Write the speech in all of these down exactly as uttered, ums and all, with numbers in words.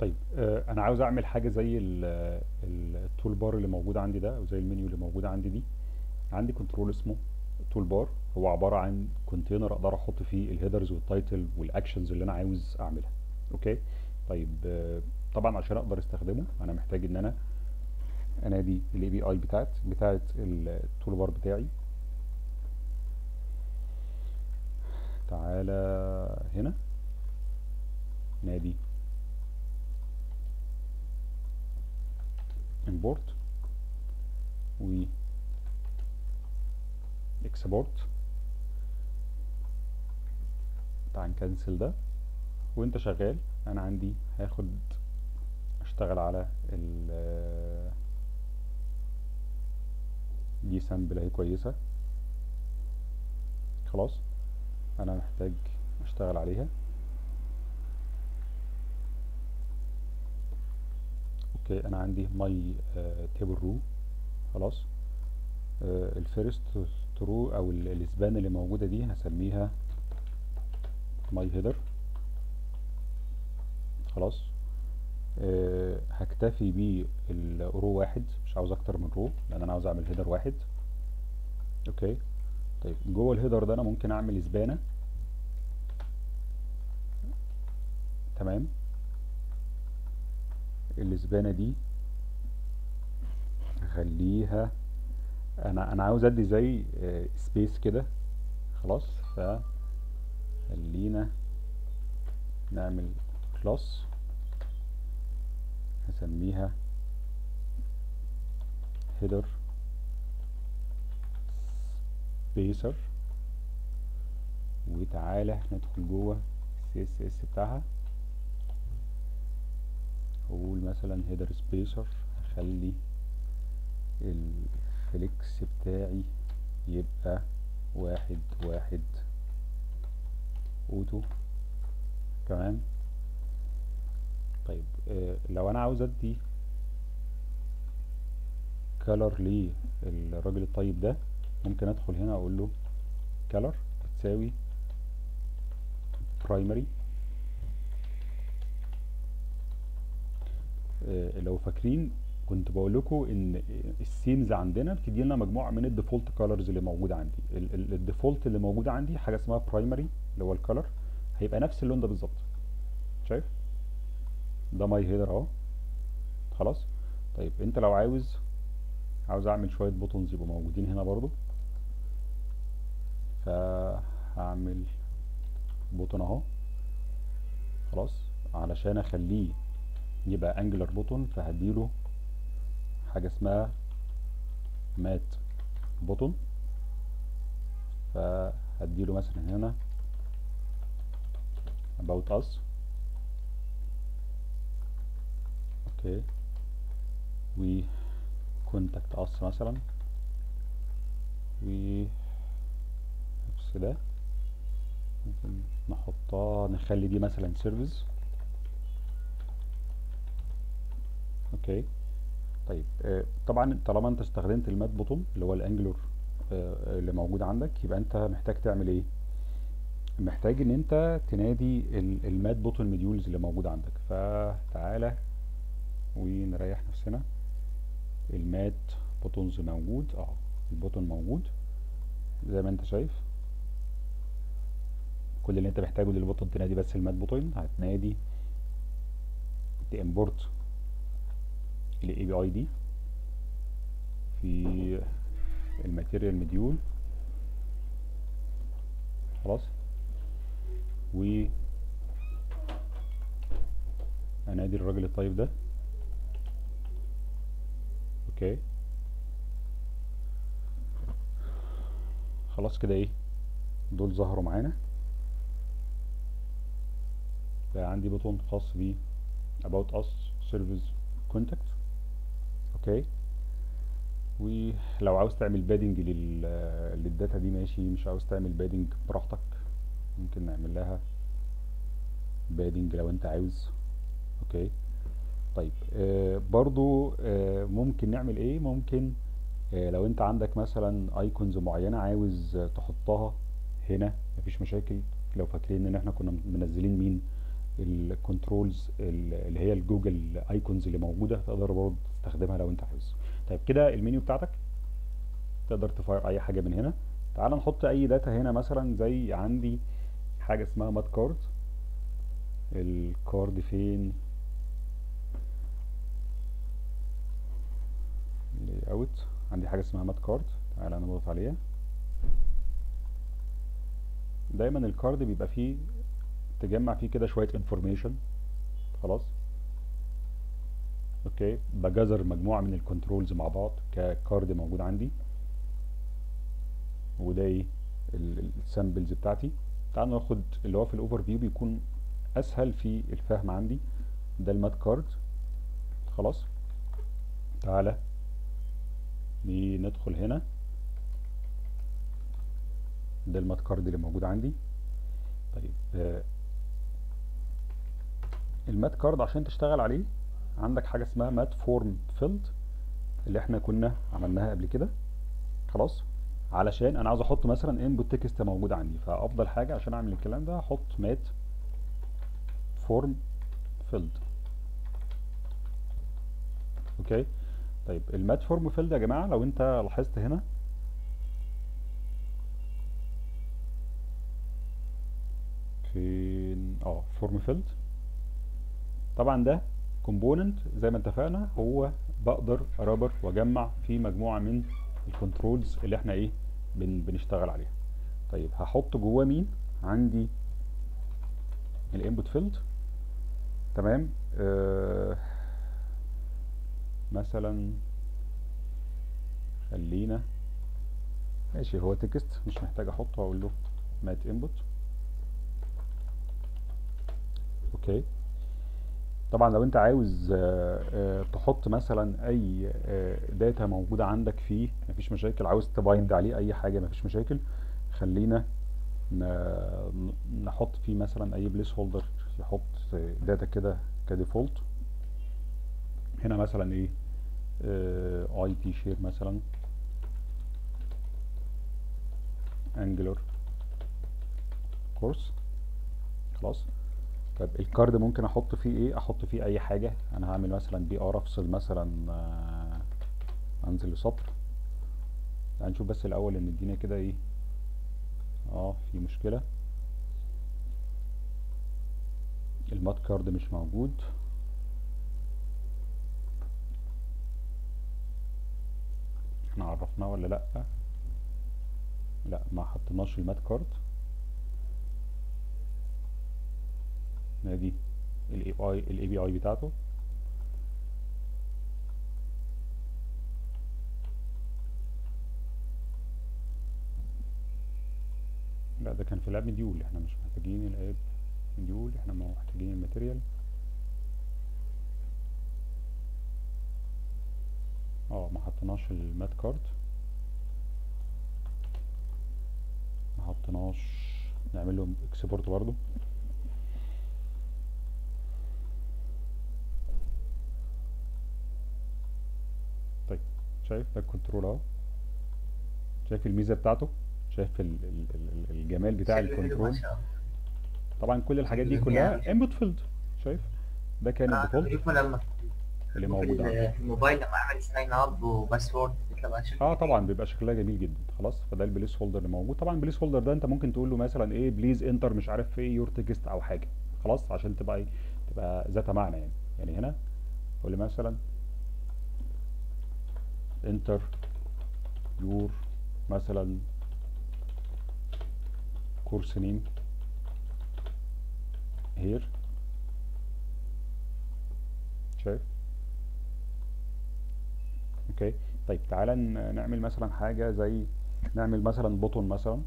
طيب آه انا عاوز اعمل حاجه زي التول بار اللي موجود عندي ده، او زي المنيو اللي موجوده عندي دي. عندي كنترول اسمه تول بار، هو عباره عن كونتينر اقدر احط فيه الهيدرز والتايتل والاكشنز اللي انا عاوز اعملها. اوكي طيب آه طبعا عشان اقدر استخدمه انا محتاج ان انا انادي الاي بي اي بتاعت بتاعت التول بار بتاعي. تعالى هنا نادي import و export. تعال نكنسل ده وانت شغال. انا عندي هاخد اشتغل على ال دي سامبل اهي كويسه خلاص، انا محتاج اشتغل عليها. اوكي انا عندي ماي تيبل رو خلاص. آه الفيرست رو او الاسبان اللي موجوده دي هسميها ماي هيدر خلاص. آه هكتفي بالرو واحد، مش عاوز اكتر من رو لان انا عاوز اعمل هيدر واحد. اوكي طيب جوه الهيدر ده انا ممكن اعمل اسبانه تمام. الاسبانه دي هخليها انا انا عاوز ادي زي سبيس كده خلاص، فخلينا نعمل كلاس هسميها هيدر سبيسر. وتعالى ندخل جوه السي اس اس بتاعها، اقول مثلا هيدر سبيسر هخلي الفليكس بتاعي يبقى واحد واحد اوتو تمام. طيب آه لو انا عاوز ادي كالر للراجل الطيب ده ممكن ادخل هنا اقول له كالر بتساوي برايمري. لو فاكرين كنت بقول لكم ان السينز عندنا بتدي لنا مجموعه من الديفولت كالرز اللي موجوده عندي. الديفولت اللي موجود عندي حاجه اسمها برايمري اللي هو الكالر، هيبقى نفس اللون ده بالظبط. شايف ده ماي هيدر اهو خلاص. طيب انت لو عاوز عاوز اعمل شويه بوتونز يبقوا موجودين هنا برضو، فهعمل بوتون اهو خلاص. علشان اخليه يبقى انجلر بوتون فهديله حاجه اسمها مات بوتون، فهديله مثلا هنا about us. اوكي و contact us مثلا و نفس ده ممكن نحطها نخلي دي مثلا سيرفيس. اوكي طيب آه طبعا طالما انت استخدمت المات بوتون اللي هو الانجلر آه اللي موجود عندك، يبقى انت محتاج تعمل ايه؟ محتاج ان انت تنادي المات بوتون مديولز اللي موجود عندك. فتعالى ونريح نفسنا، المات بوتونز موجود اه البوتون موجود زي ما انت شايف. كل اللي انت محتاجه للبوتون تنادي بس المات بوتون، هتنادي تامبورت الاي بي اي دي في الماتيريال مديول خلاص، و انادي الراجل الطيب ده. اوكي خلاص كده ايه دول ظهروا معانا، بقى عندي بوتون خاص ب about us service contact. اوكي ولو عاوز تعمل بادنج للداتا دي ماشي، مش عاوز تعمل بادنج براحتك، ممكن نعمل لها بادنج لو انت عاوز. اوكي طيب آه برضو آه ممكن نعمل ايه؟ ممكن آه لو انت عندك مثلا ايكونز معينه عاوز تحطها هنا مفيش مشاكل. لو فاكرين ان احنا كنا منزلين مين الكنترولز اللي هي الجوجل ايكونز اللي موجوده، تقدر برضه تستخدمها لو انت عايز. طيب كده المنيو بتاعتك تقدر تفاير اي حاجه من هنا. تعال نحط اي داتا هنا، مثلا زي عندي حاجه اسمها مات كارد. الكارد فين؟ لي اوت. عندي حاجه اسمها مات كارد، تعال انا اضغط عليها. دايما الكارد بيبقى فيه تجمع فيه كده شويه انفورميشن. خلاص اوكي، بجذر مجموعه من الكنترولز مع بعض ككارد موجود عندي، وده ايه السامبلز بتاعتي. تعال ناخد اللي هو في الاوفر فيو بيكون اسهل في الفهم عندي. ده المات كارد. خلاص تعالى ندخل هنا، ده المات كارد اللي موجود عندي. طيب المات كارد عشان تشتغل عليه عندك حاجه اسمها مات فورم فيلد اللي احنا كنا عملناها قبل كده. خلاص علشان انا عاوز احط مثلا انبوت تكست موجود عندي، فافضل حاجه عشان اعمل الكلام ده احط مات فورم فيلد. اوكي طيب المات فورم فيلد يا جماعه لو انت لاحظت هنا فين، اه فورم فيلد، طبعا ده كومبوننت زي ما اتفقنا، هو بقدر ارابر واجمع فيه مجموعه من الكنترولز اللي احنا ايه بن بنشتغل عليها. طيب هحط جواه مين؟ عندي الانبوت فيلد. تمام آه مثلا خلينا ماشي، هو تكست مش محتاج احطه، هقول له مات انبوت. اوكي طبعا لو انت عاوز آآ آآ تحط مثلا اي داتا موجوده عندك فيه مفيش مشاكل، عاوز تبايند عليه اي حاجه مفيش مشاكل. خلينا نحط فيه مثلا اي بليس هولدر يحط داتا كده كديفولت هنا، مثلا ايه اي تي شير مثلا انجلر كورس. خلاص طب الكارد ممكن احط فيه ايه؟ احط فيه اي حاجه. انا هعمل مثلا بي ار، افصل مثلا آه انزل لسطر. هنشوف بس الاول ان الدنيا كده ايه، اه في مشكله، المات كارد مش موجود. احنا عرفناه ولا لا؟ لا ما حطيناش المات كارد. نادي ال إيه بي آي الإيه بي آي بتاعته. لا ده كان في الاب مديول، احنا مش محتاجين الاب مديول، احنا محتاجين الماتيريال. اه ما حطيناش المات كارد، ما حطيناش، نعمل لهم اكسبورت برضو. شايف ده الكنترول اهو، شايف الميزه بتاعته، شايف ال ال ال الجمال بتاع الكنترول. طبعا كل الحاجات دي كلها انبوت فيلد. شايف ده كان الديفولت اللي موجود في الموبايل لما اعمل ساين اب وباسورد بيطلع شكلها اه طبعا بيبقى شكلها جميل جدا. خلاص فده البليس هولدر اللي موجود. طبعا البليس هولدر ده انت ممكن تقول له مثلا ايه بليز انتر مش عارف ايه يور تكست او حاجه. خلاص عشان تبقى ايه تبقى ذات معنى يعني. يعني هنا اقول له مثلا انتر يور مثلا كورس نيم هير. شايف؟ اوكي طيب تعالى نعمل مثلا حاجه زي نعمل مثلا بوتون مثلا.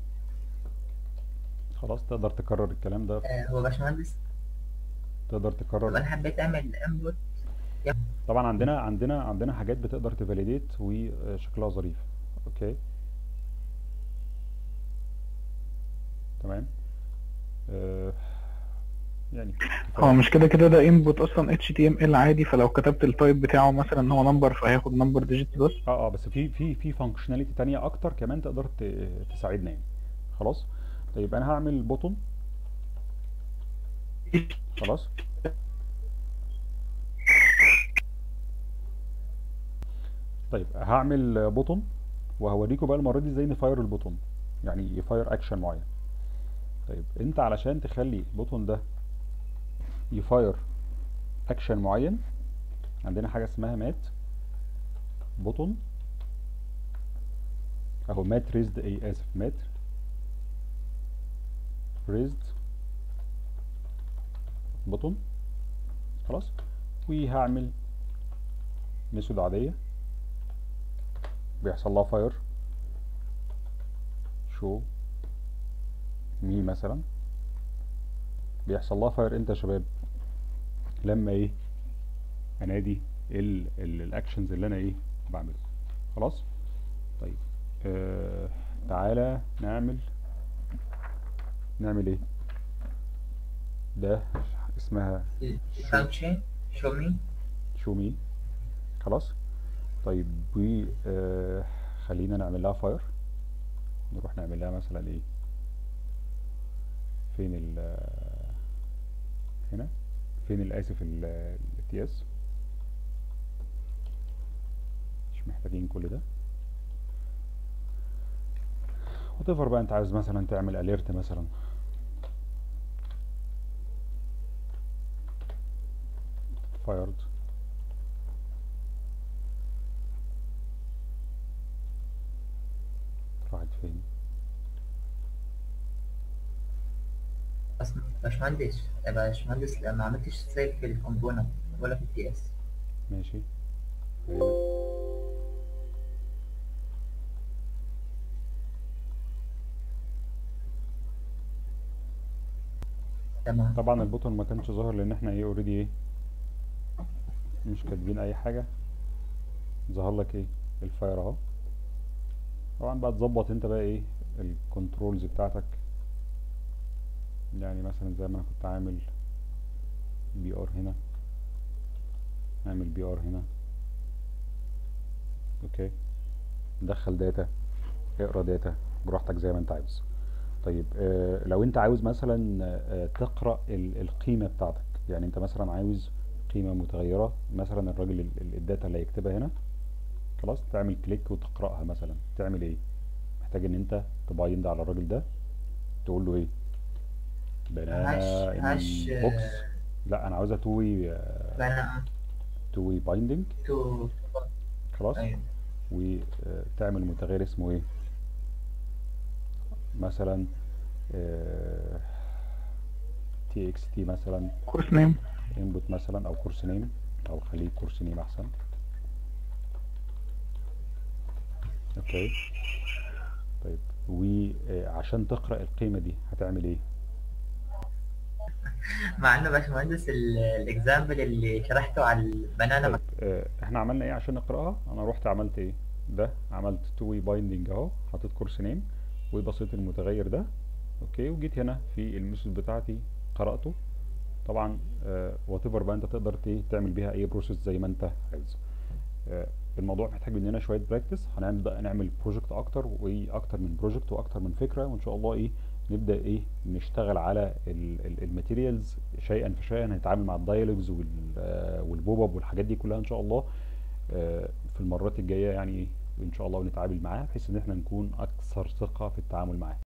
خلاص تقدر تكرر الكلام ده. هو باشمهندس تقدر تكرر. انا حبيت اعمل انبوت. طبعا عندنا عندنا عندنا حاجات بتقدر تفاليديت وشكلها ظريف. اوكي تمام آه يعني هو مش كده كده ده انبوت اصلا اتش تي ام ال عادي، فلو كتبت التايب بتاعه مثلا ان هو نمبر فهياخد نمبر ديجيت بس. اه اه بس في في في فانكشناليتي ثانيه اكتر كمان تقدر تساعدنا يعني. خلاص طيب انا هعمل بوتون. خلاص طيب هعمل بوتون وهوريكم بقى المره دي ازاي نفاير البوتون، يعني يفاير اكشن معين. طيب انت علشان تخلي البوتون ده يفاير اكشن معين عندنا حاجه اسمها مات بوتون اهو، مات ريزد اي اسف مات ريزد بوتون خلاص، وهعمل ميثود عاديه بيحصل لها فاير شو مي مثلا، بيحصل لها فاير امتى يا شباب؟ لما ايه انادي الاكشنز اللي انا ايه بعملها خلاص. طيب آه تعالى نعمل نعمل ايه ده اسمها شو مي شو مي خلاص. طيب آه خلينا نعمل لها فاير، نروح نعمل لها مثلا ايه فين ال هنا فين الاسف التياس، مش محتاجين كل ده وتفر بقى. انت عايز مثلا تعمل اليرت مثلا fired راحت فين اصلا باشمهندس يا باشمهندس؟ ما عملتش سيف في الكومبوننت ولا في التي اس. ماشي تمام. طبعا البوتون ما كانش ظاهر لان احنا ايه اوريدي ايه مش كاتبين اي حاجه، ظهر لك ايه الفاير اهو. طبعا بقى تظبط انت بقى ايه الكنترولز بتاعتك، يعني مثلا زي ما انا كنت عامل بي ار هنا اعمل بي ار هنا اوكي، دخل داتا اقرا داتا براحتك زي ما انت عاوز. طيب آه لو انت عاوز مثلا آه تقرا القيمه بتاعتك، يعني انت مثلا عاوز قيمه متغيره مثلا الراجل الداتا اللي هيكتبها هنا خلاص، تعمل كليك وتقراها مثلا، تعمل ايه؟ محتاج ان انت تبايند على الراجل ده تقول له ايه بنانا هاش بوكس، لا انا عاوزها تو واي تو واي بايندنج خلاص، وتعمل متغير اسمه ايه مثلا اه تي اكس تي مثلا كورس نيم انبوت مثلا او كورس نيم، او خليه كورس نيم احسن اوكي. طيب وعشان تقرا القيمه دي هتعمل ايه؟ مع انه باشمهندس الاكزامبل اللي شرحته على البنانه طيب. اه احنا عملنا ايه عشان نقراها؟ انا رحت عملت ايه ده، عملت تو واي بايندنج اهو، حطيت كورس نيم وبصيت المتغير ده اوكي، وجيت هنا في الميثود بتاعتي قراته. طبعا وات ايفر بقى انت تقدر تعمل بيها اي بروسيس زي ما انت عايز. الموضوع محتاج مننا شويه براكتس، هنبدا نعمل بروجكت اكتر واكتر من بروجكت واكتر من فكره، وان شاء الله ايه نبدا ايه نشتغل على الماتيريالز شيئا فشيئا، هنتعامل مع الدايلوجز والبوب اب والحاجات دي كلها ان شاء الله في المرات الجايه، يعني ايه ان شاء الله ونتعامل معاها بحيث ان احنا نكون اكثر ثقه في التعامل معاها.